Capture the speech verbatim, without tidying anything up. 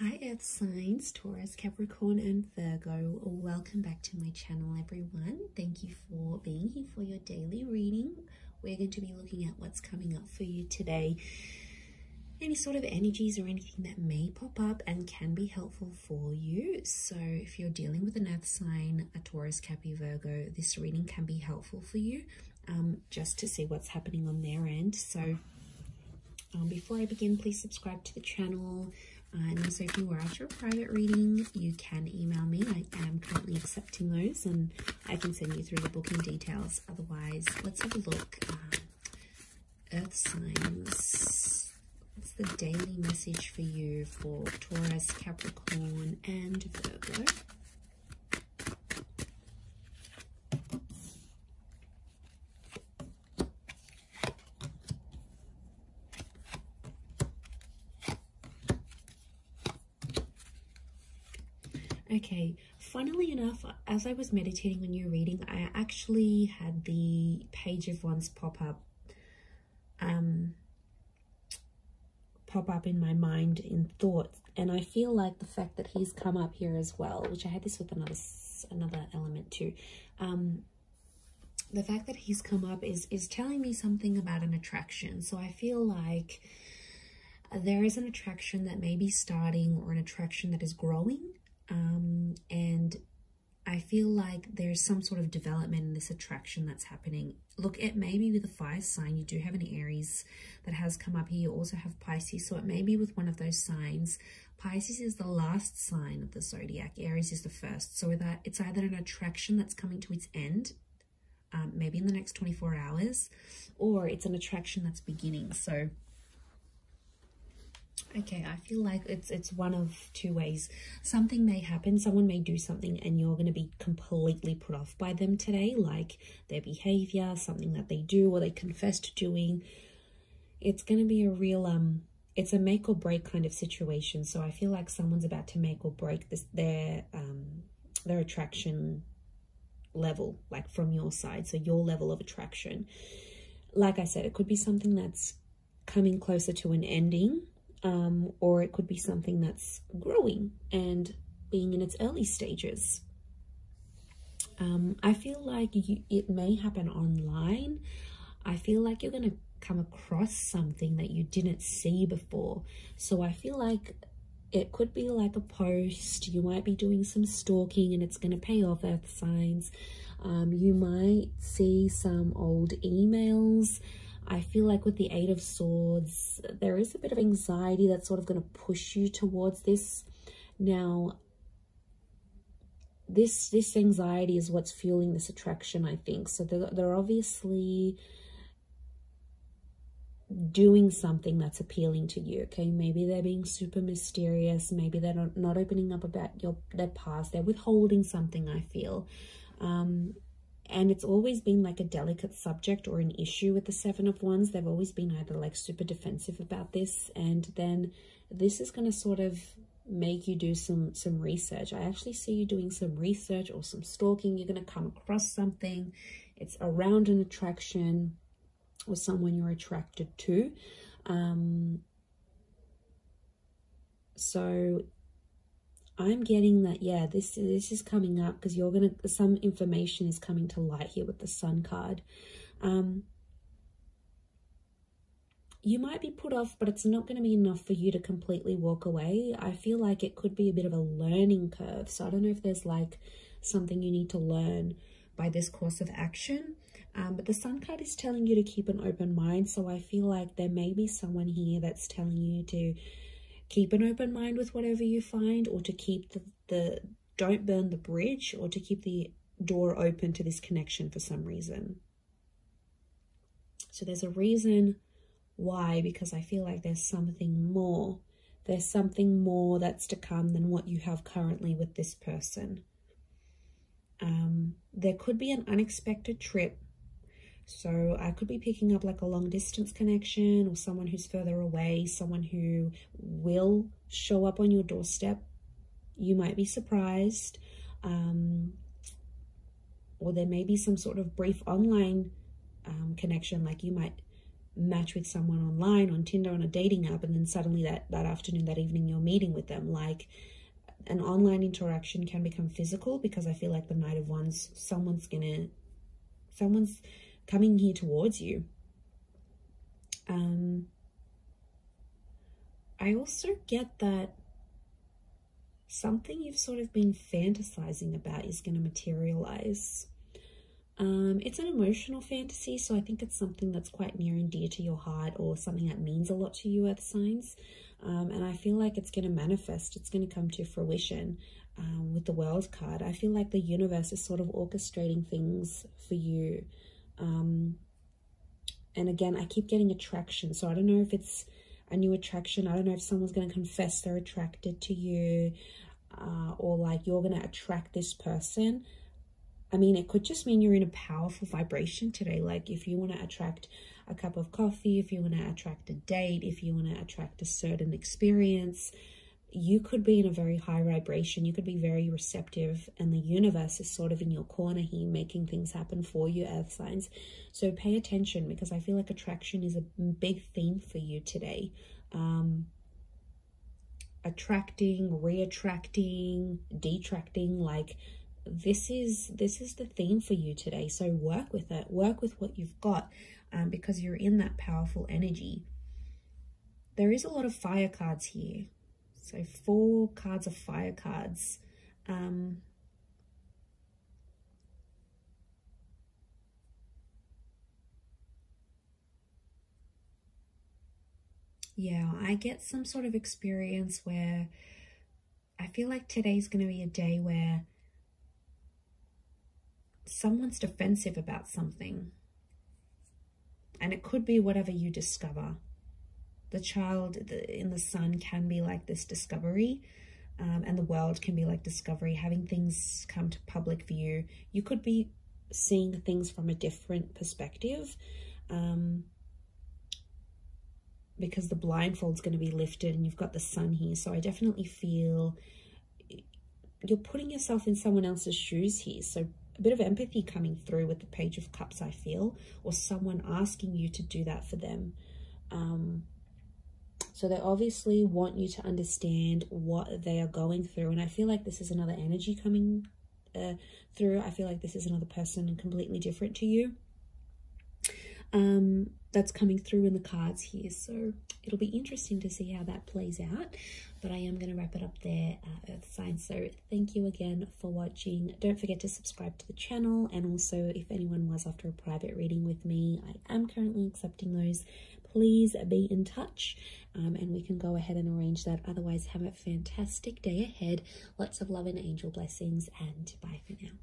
Hi Earth Signs, Taurus, Capricorn and Virgo. Welcome back to my channel, everyone. Thank you for being here for your daily reading. We're going to be looking at what's coming up for you today. Any sort of energies or anything that may pop up and can be helpful for you. So if you're dealing with an Earth sign, a Taurus, Capricorn, Virgo, this reading can be helpful for you um, just to see what's happening on their end. So um, before I begin, please subscribe to the channel. Uh, and also if you were after a private reading, you can email me. I am currently accepting those and I can send you through the booking details. Otherwise, let's have a look. Um, Earth signs. What's the daily message for you for Taurus, Capricorn and Virgo? Okay, funnily enough, as I was meditating on your reading, I actually had the Page of Wands pop up, um, pop up in my mind in thoughts, and I feel like the fact that he's come up here as well, which I had this with another another element too. Um, the fact that he's come up is is telling me something about an attraction. So I feel like there is an attraction that may be starting, or an attraction that is growing. Um, and I feel like there's some sort of development in this attraction that's happening. Look, it may be with a fire sign. You do have an Aries that has come up here. You also have Pisces, so it may be with one of those signs. Pisces is the last sign of the zodiac. Aries is the first. So that it's either an attraction that's coming to its end, um, maybe in the next twenty-four hours, or it's an attraction that's beginning. So, okay, I feel like it's it's one of two ways. Something may happen, someone may do something and you're going to be completely put off by them today, like their behavior, something that they do or they confess to doing. It's going to be a real, um, it's a make or break kind of situation. So I feel like someone's about to make or break this their, um, their attraction level, like from your side, so your level of attraction. Like I said, it could be something that's coming closer to an ending. Um, or it could be something that's growing and being in its early stages. Um, I feel like you, it may happen online. I feel like you're going to come across something that you didn't see before. So I feel like it could be like a post. You might be doing some stalking and it's going to pay off, Earth signs. Um, you might see some old emails. I feel like with the Eight of Swords, there is a bit of anxiety that's sort of going to push you towards this. Now, this this anxiety is what's fueling this attraction, I think. So they're, they're obviously doing something that's appealing to you, okay? Maybe they're being super mysterious. Maybe they're not, not opening up about your their past. They're withholding something, I feel. Um... And it's always been like a delicate subject or an issue with the Seven of Wands. They've always been either like super defensive about this. And then this is going to sort of make you do some, some research. I actually see you doing some research or some stalking. You're going to come across something. It's around an attraction or someone you're attracted to. Um, so... I'm getting that, yeah, this, this is coming up because you're going to, some information is coming to light here with the Sun card. Um, you might be put off, but it's not going to be enough for you to completely walk away. I feel like it could be a bit of a learning curve. So I don't know if there's like something you need to learn by this course of action. Um, but the Sun card is telling you to keep an open mind. So I feel like there may be someone here that's telling you to keep an open mind with whatever you find, or to keep the, the, don't burn the bridge, or to keep the door open to this connection for some reason. So there's a reason why, because I feel like there's something more. There's something more that's to come than what you have currently with this person. Um, there could be an unexpected trip. So I could be picking up like a long distance connection, or someone who's further away, someone who will show up on your doorstep. You might be surprised. Um, or there may be some sort of brief online um, connection. Like you might match with someone online, on Tinder, on a dating app, and then suddenly that, that afternoon, that evening, you're meeting with them. Like, an online interaction can become physical, because I feel like the Knight of Wands, someone's gonna, someone's coming here towards you. Um, I also get that something you've sort of been fantasizing about is going to materialize. Um, it's an emotional fantasy, so I think it's something that's quite near and dear to your heart, or something that means a lot to you, Earth signs. Um, and I feel like it's going to manifest, it's going to come to fruition um, with the World card. I feel like the universe is sort of orchestrating things for you. Um, and again, I keep getting attraction, so I don't know if it's a new attraction. I don't know if someone's going to confess they're attracted to you, uh, or like you're going to attract this person. I mean, it could just mean you're in a powerful vibration today. Like, if you want to attract a cup of coffee, if you want to attract a date, if you want to attract a certain experience, you could be in a very high vibration. You could be very receptive, and the universe is sort of in your corner here, making things happen for you, Earth signs. So pay attention, because I feel like attraction is a big theme for you today. Um, attracting, re-attracting, detracting, like this is, this is the theme for you today. So work with it, work with what you've got, um, because you're in that powerful energy. There is a lot of fire cards here. So four cards of fire cards. Um, yeah, I get some sort of experience where I feel like today's going to be a day where someone's defensive about something. And it could be whatever you discover. The child in the sun can be like this discovery, um, and the world can be like discovery, having things come to public view. You could be seeing things from a different perspective, um, because the blindfold's going to be lifted and you've got the sun here. So I definitely feel you're putting yourself in someone else's shoes here. So a bit of empathy coming through with the Page of Cups, I feel, or someone asking you to do that for them. Um, So they obviously want you to understand what they are going through. And I feel like this is another energy coming uh, through. I feel like this is another person completely different to you. Um, that's coming through in the cards here. So it'll be interesting to see how that plays out. But I am going to wrap it up there, uh, Earth signs. So thank you again for watching. Don't forget to subscribe to the channel. And also, if anyone was after a private reading with me, I am currently accepting those. Please be in touch, um, and we can go ahead and arrange that. Otherwise, have a fantastic day ahead. Lots of love and angel blessings, and bye for now.